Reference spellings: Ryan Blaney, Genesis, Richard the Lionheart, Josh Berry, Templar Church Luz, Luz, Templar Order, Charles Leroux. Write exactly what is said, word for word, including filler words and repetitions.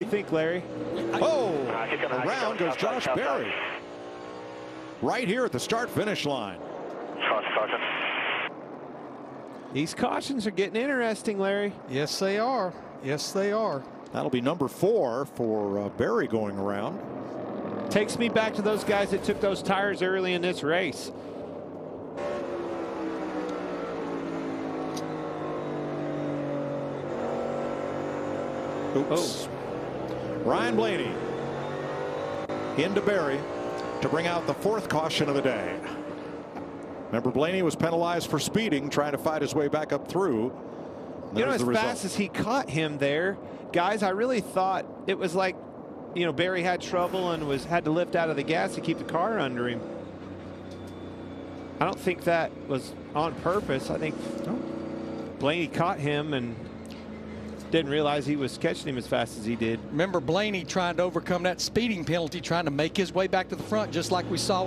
What do you think, Larry? Oh, around goes Josh Berry. Right here at the start-finish line. These cautions are getting interesting, Larry. Yes, they are. Yes, they are. That'll be number four for uh, Berry going around. Takes me back to those guys that took those tires early in this race. Oops. Oh. Ryan Blaney into Berry to bring out the fourth caution of the day. Remember, Blaney was penalized for speeding, trying to fight his way back up through. You know, as fast as he caught him there, guys, I really thought it was like, you know, Berry had trouble and was had to lift out of the gas to keep the car under him. I don't think that was on purpose. I think Blaney caught him and didn't realize he was catching him as fast as he did. Remember, Blaney trying to overcome that speeding penalty, trying to make his way back to the front, just like we saw.